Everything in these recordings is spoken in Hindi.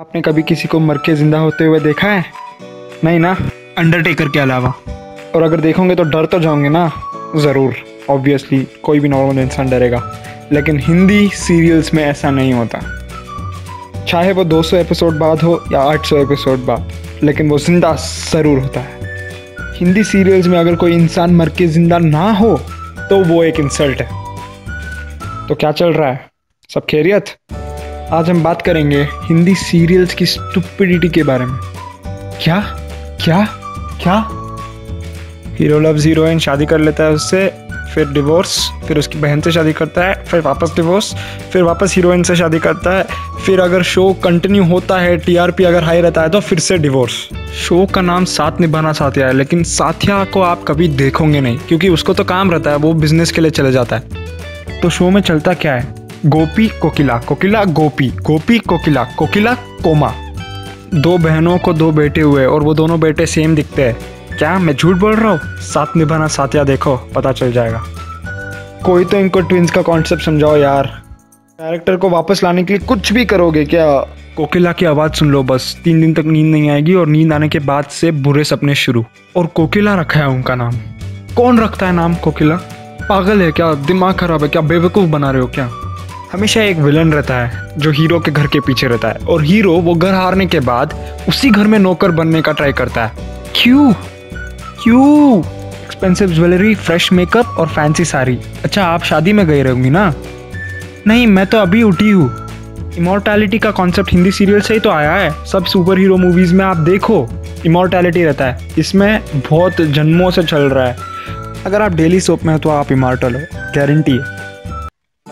आपने कभी किसी को मर के जिंदा होते हुए देखा है? नहीं ना, अंडरटेकर के अलावा। और अगर देखोगे तो डर तो जाओगे ना? ज़रूर, ऑब्वियसली कोई भी नॉर्मल इंसान डरेगा। लेकिन हिंदी सीरियल्स में ऐसा नहीं होता, चाहे वो 200 एपिसोड बाद हो या 800 एपिसोड बाद, लेकिन वो जिंदा ज़रूर होता है। हिंदी सीरियल्स में अगर कोई इंसान मर के जिंदा ना हो तो वो एक इंसल्ट है। तो क्या चल रहा है, सब खैरियत? आज हम बात करेंगे हिंदी सीरियल्स की स्टुपिडिटी के बारे में। क्या क्या क्या हीरो लव्स हीरोइन, शादी कर लेता है उससे, फिर डिवोर्स, फिर उसकी बहन से शादी करता है, फिर वापस डिवोर्स, फिर वापस हीरोइन से शादी करता है, फिर अगर शो कंटिन्यू होता है, टीआरपी अगर हाई रहता है तो फिर से डिवोर्स। शो का नाम साथ निभाना साथिया है, लेकिन साथिया को आप कभी देखोगे नहीं, क्योंकि उसको तो काम रहता है, वो बिजनेस के लिए चले जाता है। तो शो में चलता क्या है? गोपी कोकिला, कोकिला गोपी, गोपी कोकिला, कोकिला कोमा। दो बहनों को दो बेटे हुए और वो दोनों बेटे सेम दिखते हैं। क्या मैं झूठ बोल रहा हूँ? साथ निभाना साथिया देखो, पता चल जाएगा। कोई तो इनको ट्विंस का कॉन्सेप्ट समझाओ यार। कैरेक्टर को वापस लाने के लिए कुछ भी करोगे क्या? कोकिला की आवाज़ सुन लो बस, 3 दिन तक नींद नहीं आएगी और नींद आने के बाद से बुरे सपने शुरू। और कोकिला रखा है उनका नाम। कौन रखता है नाम कोकिला? पागल है क्या? दिमाग खराब है क्या? बेवकूफ़ बना रहे हो क्या? हमेशा एक विलन रहता है जो हीरो के घर के पीछे रहता है, और हीरो वो घर हारने के बाद उसी घर में नौकर बनने का ट्राई करता है। क्यों क्यों? एक्सपेंसिव ज्वेलरी, फ्रेश मेकअप और फैंसी साड़ी। अच्छा, आप शादी में गई रहोगी ना? नहीं, मैं तो अभी उठी हूँ। इमॉर्टैलिटी का कॉन्सेप्ट हिंदी सीरियल से ही तो आया है। सब सुपर हीरो मूवीज़ में आप देखो, इमॉर्टैलिटी रहता है। इसमें बहुत जन्मों से चल रहा है। अगर आप डेली सोप में हो तो आप इमॉर्टल हो, गारंटी है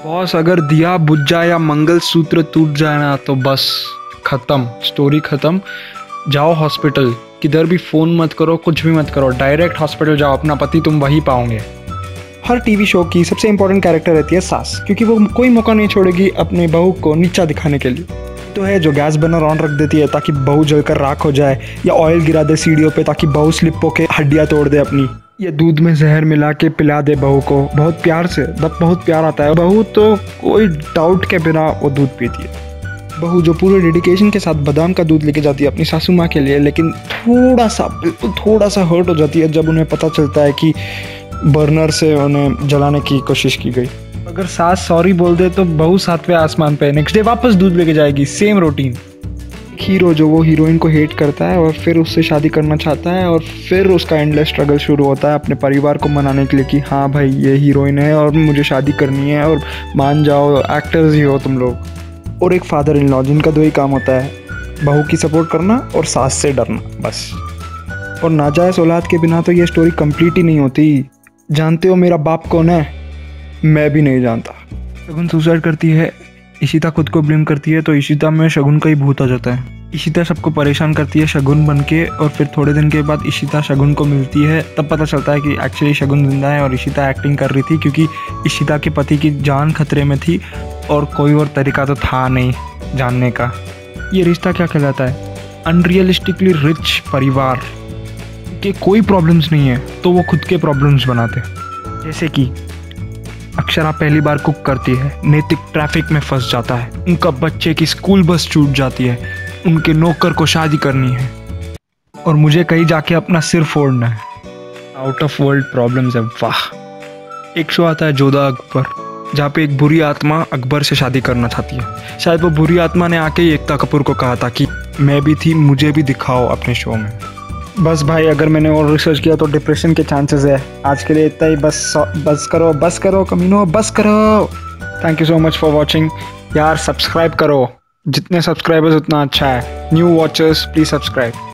बॉस। अगर दिया बुझ जाए या मंगलसूत्र टूट जाए ना तो बस ख़त्म, स्टोरी ख़त्म। जाओ हॉस्पिटल, किधर भी फ़ोन मत करो, कुछ भी मत करो, डायरेक्ट हॉस्पिटल जाओ, अपना पति तुम वहीं पाओगे। हर टीवी शो की सबसे इम्पोर्टेंट कैरेक्टर रहती है सास, क्योंकि वो कोई मौका नहीं छोड़ेगी अपने बहू को नीचा दिखाने के लिए। तो है जो गैस बर्नर ऑन रख देती है ताकि बहू जलकर राख हो जाए, या ऑयल गिरा दे सीढ़ियों पर ताकि बहू स्लिप होकर हड्डियाँ तोड़ दे अपनी, ये दूध में जहर मिला के पिला दे बहू को बहुत प्यार से, तब बहुत प्यार आता है। बहू तो कोई डाउट के बिना वो दूध पीती है। बहू जो पूरे डेडिकेशन के साथ बादाम का दूध लेके जाती है अपनी सासू माँ के लिए, लेकिन थोड़ा सा, बिल्कुल थोड़ा सा हर्ट हो जाती है जब उन्हें पता चलता है कि बर्नर से उन्हें जलाने की कोशिश की गई। अगर सास सॉरी बोल दे तो बहू 7वें आसमान पर, नेक्स्ट डे वापस दूध लेके जाएगी, सेम रूटीन। हीरो जो वो हीरोइन को हेट करता है और फिर उससे शादी करना चाहता है, और फिर उसका एंडलेस स्ट्रगल शुरू होता है अपने परिवार को मनाने के लिए कि हाँ भाई ये हीरोइन है और मुझे शादी करनी है और मान जाओ एक्टर्स ही हो तुम लोग। और एक फादर इन लॉ जिनका 2 ही काम होता है, बहू की सपोर्ट करना और सास से डरना, बस। और नाजायज़ औलाद के बिना तो ये स्टोरी कम्प्लीट ही नहीं होती। जानते हो मेरा बाप कौन है? मैं भी नहीं जानता। शगुन सुसाइड करती है, इशिता खुद को ब्लेम करती है, तो इशिता में शगुन का ही भूत आ जाता है। इशिता सबको परेशान करती है शगुन बनके, और फिर थोड़े दिन के बाद इशिता शगुन को मिलती है, तब पता चलता है कि एक्चुअली शगुन जिंदा है और इशिता एक्टिंग कर रही थी, क्योंकि इशिता के पति की जान खतरे में थी और कोई और तरीका तो था नहीं जानने का। ये रिश्ता क्या कहलाता है? अनरियलिस्टिकली रिच परिवार के कोई प्रॉब्लम्स नहीं है तो वो खुद के प्रॉब्लम्स बनाते, जैसे कि अक्षरा पहली बार कुक करती है, नैतिक ट्रैफिक में फंस जाता है, उनका बच्चे की स्कूल बस छूट जाती है, उनके नौकर को शादी करनी है, और मुझे कहीं जाके अपना सिर फोड़ना है। आउट ऑफ वर्ल्ड प्रॉब्लम्स है, वाह। एक शो आता है जोधा अकबर, जहाँ पे एक बुरी आत्मा अकबर से शादी करना चाहती है। शायद वो बुरी आत्मा ने आके एकता कपूर को कहा था कि मैं भी थी, मुझे भी दिखाओ अपने शो में। बस भाई, अगर मैंने और रिसर्च किया तो डिप्रेशन के चांसेस है। आज के लिए इतना ही, बस करो कमीनो, बस करो। Thank you so much for watching यार। सब्सक्राइब करो, जितने सब्सक्राइबर्स उतना अच्छा है। New watchers please subscribe.